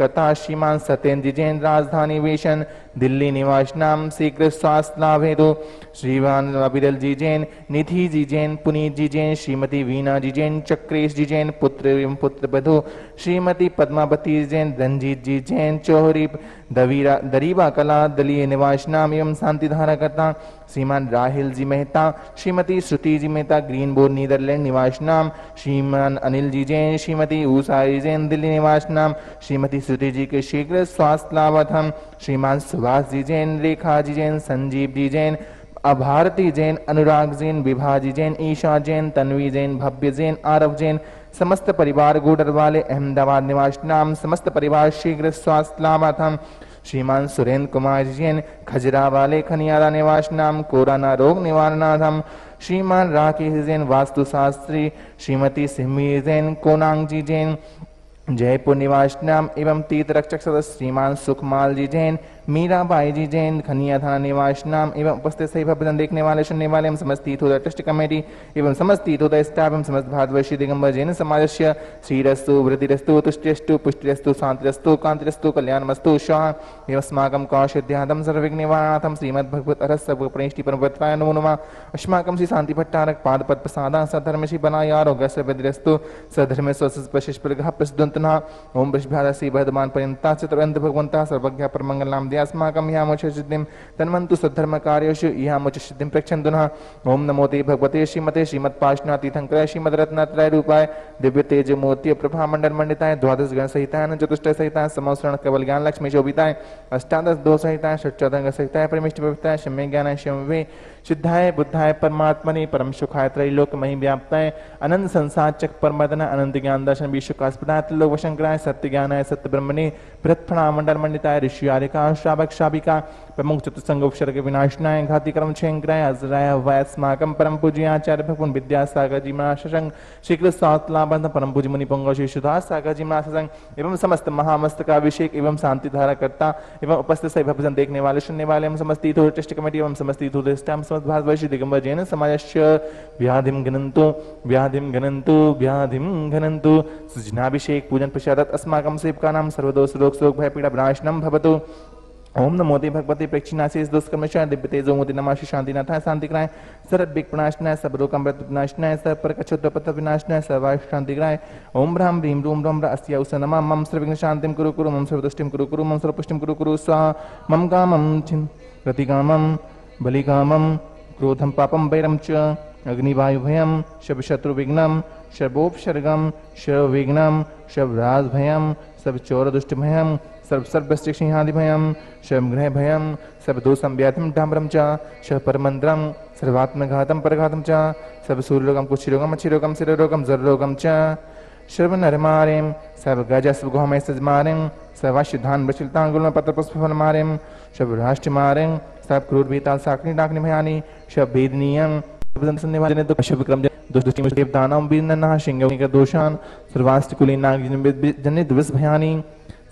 कथा श्रीमान सत्येन्द्र जैन राजधानी वेशन दिल्ली निवास नाम शीघ्र स्वास्थ्य लाभ हेतु श्रीमान अभिदल जी जैन, निधि जी जैन, पुनीत जी जैन, श्रीमती वीणा जी जैन, चक्रेश जी जैन, पुत्र एवं पुत्र बधु श्रीमती पद्मावती जैन, रंजीत जी जैन, चौहरी दरीबा कला दलीय निवास नाम एवं शांतिधारा कथा श्रीमान राहिल जी मेहता, श्रीमती श्रुति जी मेहता, ग्रीनबोर्ड नीदरलैंड निवास नाम श्रीमान अनिल जी जैन, श्रीमती ऊषा जी जैन दिल्ली निवास नाम श्रीमती श्रुति जी के शीघ्र स्वास्थ्य लाभार्थम श्रीमान सुभाष जी जैन, रेखा जी जैन, संजीव जी जैन, अभारती जैन, अनुराग जैन, विभा जी जैन, ईशा जैन, तन्वी जैन, भव्य जैन, आरव जैन समस्त परिवार गोडर वाले अहमदाबाद निवास नाम समस्त परिवार शीघ्र स्वास्थ्य लाभार्थम श्रीमान सुरेंद्र कुमार जैन, खजरा वाले खनियारा निवास नाम कोरोना रोग निवारणार्थम श्रीमान राकेश जैन, वास्तुशास्त्री श्रीमती सिमी जैन, कोनांग जी जैन जयपुर निवास नाम एवं तीर्थ रक्षक सदस्य श्रीमान सुखमाल जी जैन, मीराबाई जी जैन खनिया थाना निवास नाम एवं उपस्थित सभी भजन देखने वाले सुनने वाले एवं समस्त तीर्थोदय ट्रस्ट कमेटी एवं समस्त तीर्थोदय स्टाफ एवं समस्त भारतवर्षीय दिगंबर जैन समाजस्य श्रीरस्तु, वृद्धिरस्तु, तुष्टिरस्तु, पुष्टिरस्तु, शांतिरस्तु, कांतिरस्तु, कल्याणमस्तु स्वाहा। अस्माकं कौशध्यादम सर्वविघ्न निवारणार्थम श्रीमद्भगवत् अरहत सर्वप्रणीष्टि परमपत्राय नमो नमः। अस्माकं श्री शांति भट्टारक पाद पद प्रसादा सधर्म श्री बनाय आरोग्य सर्वदिरस्तु सधर्म स्वशिष्पलघ प्रसिद्धंतना ओम वृषभादसी वर्धमान पर्यंता चतुरंत भगवंता सर्वज्ञ परमंगल नाम अस्माकं यामोचसिद्धिं तन्वन्तु सद्धर्म कार्येषु यामोचसिद्धिं प्रक्षन्दुना। ओम नमो ते भगवते श्रीमते श्रीमत्पाशनातीतंकराय श्रीमद्रत्नत्रय रूपाय दिव्यतेजमूर्ति प्रभामण्डलमण्डिताय द्वादश गण सहिताय चतुष्टय सहिताय समवसरण कवल ज्ञान लक्ष्मी शोभिताय अष्टादश दोष सहिताय षट्चतंग सहिताय परमिष्ट प्रवृत्ताय सम्य ज्ञानाय शम्वे सिद्धाय बुद्धाय परमात्मने परम सुखाय त्रैलोकमहि व्याप्ताय अनंत संसारचक परमदन अनंत ज्ञान दर्शन विश्वकास्पदाय त्रिलोकवशंकराय सत्य ज्ञानाय सत्य ब्रह्मणे प्रत्फणामण्डलमण्डिताय ऋषि आर्यका श्रावक श्राविका प्रमुख चतुसंग उपसर्ग विनाशनाय घाति कर्म क्षयंकराय अजराय वयस्माकं परम पूज्य आचार्य भगवान विद्यासागर जी महाशसंग शीघ्र स्वास्थ्य लाभार्थ परम पूज्य मुनि पंगु श्री सुधार सागर जी महाशसंग एवं समस्त महामस्तक अभिषेक एवं शांति धारा कर्ता एवं उपस्थित सभी भजन देखने वाले सुनने वाले एवं समस्त तीर्थोदय ट्रस्ट कमेटी एवं समस्त तीर्थोदय स्टाफ समस्त भारतवर्षीय दिगंबर जैन समाजस्य व्याधिं घनन्तु व्याधिं घनन्तु व्याधिं घनन्तु सृजनाभिषेक पूजन प्रसादात् अस्माकं सेवकानां सर्वदोष रोग शोक भय पीडा विनाशनं भवतु। ओम नमो ते भगवते प्रेक्षणाशेष दुष्कर्मणाय दिव्यतेजोमूर्ति नमः शांतिनाथाय शांतिग्राय सर्वविघ्नविनाशनाय सर्वलोकमृतविनाशनाय सर्वप्रपथविनाशनाय सर्वशान्तिग्राय ओम ब्रह्म ह्रीं रूं रं अस्यै उष नमः। मम सर्वविघ्नशान्तिं कुरु कुरु मम सर्वदुष्टिं कुरु कुरु मम सर्वपुष्टिं कुरु कुरु स्वाहा। मम कामं रतिकामं बलिकामं क्रोधं पापं वैरं च अग्निवायुभयं शवशत्रुविघ्नं शवोपसर्गं शवविघ्नं शवराजभयं शवचोरदुष्टभयं सर्वसर्वसिंहादिभयं शवग्रहभयं सर्वदोषव्याधिं डाम्बरं च शवपरमन्त्रं सर्वात्मघातं परघातं च सर्वसूर्यरोगं कुष्ठरोगं मच्छरोगं शिरोरोगं जररोगं च सर्वनरमारिं सर्वगजस्वगोमय सजमारिं सर्वाशुद्धान् वृक्षलताङ्गुलं पत्रपुष्पफलमारिं सर्वराष्ट्रमारिं सर्वक्रूरभीताल साकनी डाकनी भयानी शवभेदनीयं सुनने वाले तो विक्रम देवदानम वीरनना श्रृंग दोषान सर्वाष्टकुलीनाग्निजनित विषभयानी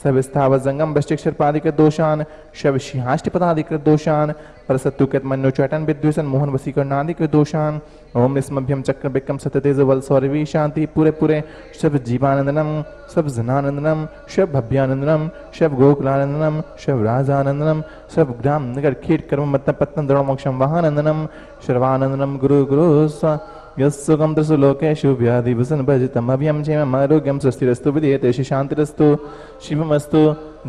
सर्वस्थावजंगम वृष्टिक्षरपादिकृत दोषान शवसिंहाष्टपदाधिकृत दोषान परसत्तुकृत मनोचैटन विद्वेषन मोहन वसीकरणादिकृत दोषान। ओम निस्मभ्यम चक्र विक्रम सत्यतेज बल सौरवी शांति पूरे पूरे शव जीवानंदनम शव जनानंदनम शव भव्यानंदनम शव गोकुलानंदनम शव राजानंदनम शव ग्राम नगर खेट कर्म मत पत्तन द्रोण मोक्षम वाहानंदनम शर्वानंदनम गुरु गुरु यस्सुखं त्रिषु लोकेषु व्याधिभूषण भजितम् अभयं क्षेमम् आरोग्यं स्वस्तिरस्तु विधीयते शान्तिरस्तु शिवमस्तु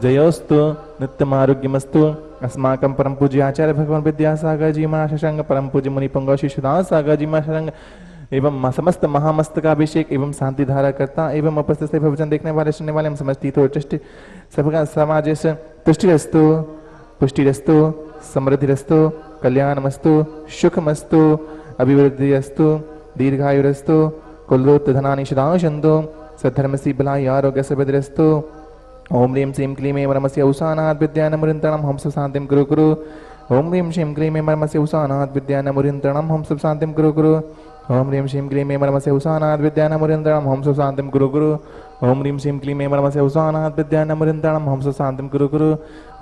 जयोस्तु नित्यम् आरोग्यमस्तु। अस्माकं परम पूज्य आचार्य भगवान विद्यासागर जी महाशसंग परम पूज्य मुनि पंगु श्री सुधार सागर जी महाशसंग एवं समस्त महामस्तकाभिषेक एवं शांति धारा कर्ता एवं उपस्थित सभी भजन देखने वाले सुनने वाले हम समस्ती ट्रस्ट सबका समाजस्य तुष्टिरस्तु पुष्टिरस्तु समृद्धिरस्तु कल्याणमस्तु सुखमस्तु अभिवृद्धिरस्तु दीर्घायुरस्तु कुलोत्थानानि सदा सन्तु सद्धर्मसि भलाय आरोग्य सर्वदिरस्तु। ओम ह्रीं श्रीं क्लीं ऐं मर्मस्य उषानात् विद्यानमुरिन्तरणं हंस शान्तिं कुरु कुरु। ओम ह्रीं श्रीं क्लीं ऐं मर्मस्य उषानात् विद्यानमुरिन्तरणं हंस शान्तिं कुरु कुरु। ओम ह्रीं श्रीं क्लीं ऐं मर्मस्य उषानात् विद्यानमुरिन्तरणं हंस शान्तिं कुरु कुरु।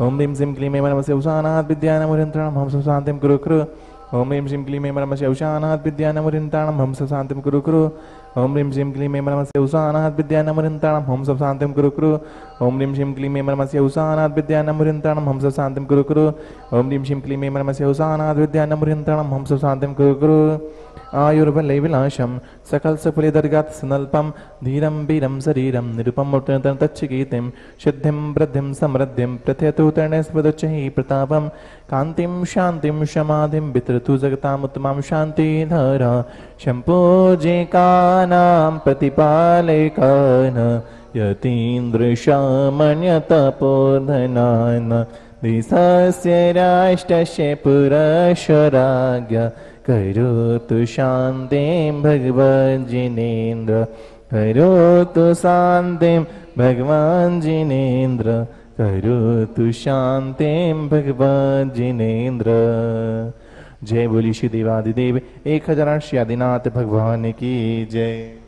ओम ह्रीं श्रीं क्लीं ऐं मर्मस्य उषानात् विद्यानमुरिन्तरणं हंस शान्तिं कुरु कुरु। ओम ह्रीं श्रीं क्लीं ऐं मर्मस्य उषानात् विद्यानमुरिन्तरणं हंस शान्तिं कुरु कुरु। ओम ह्रीं श्रीं क्लीं ऐं मर्मस्य उषानात् विद्यानमुरिन्तरणं हंस शान्तिं कुरु कुरु। ओम रीम श्रीम क्लीम मे नमस्य उषा अनाथ विद्या नमृंताणम हम सब शांतिम कुरु कुरु। ओम रीम श्रीम क्लीम मे नमस्य उषा अनाथ विद्या नमृंताणम हम सब शांतिम कुरु कुरु। ओम रीम श्रीम क्लीम मे नमस्य उषा अनाथ विद्या नमृंताणम हम सब शांतिम कुरु कुरु। आयुर्बले विलाशम सकल सफलिदर्गात सनल्पम धीरम वीरम शरीरम निरुपम उतन तच्छकीर्तिम सिद्धिम वृद्धिम समृद्धिम प्रथयतु तरणस्वदुच्चैः प्रतापम कांतिम शांतिम समाधिम वितरतु जगताम उत्तमाम शांतिधारा। शंपूजिकानां प्रतिपालकान यतीन्द्रशामन्यतपोधनान दिशस्य राष्ट्रस्य पुरशराज्ञा करोतु शांतिं भगवान् जिनेन्द्र। करोतु शांतिं भगवान् जिनेन्द्र। करोतु शांतिं भगवान् जिनेन्द्र। जय बोली श्री देवादिदेव 1008 आदिनाथ भगवान की जय।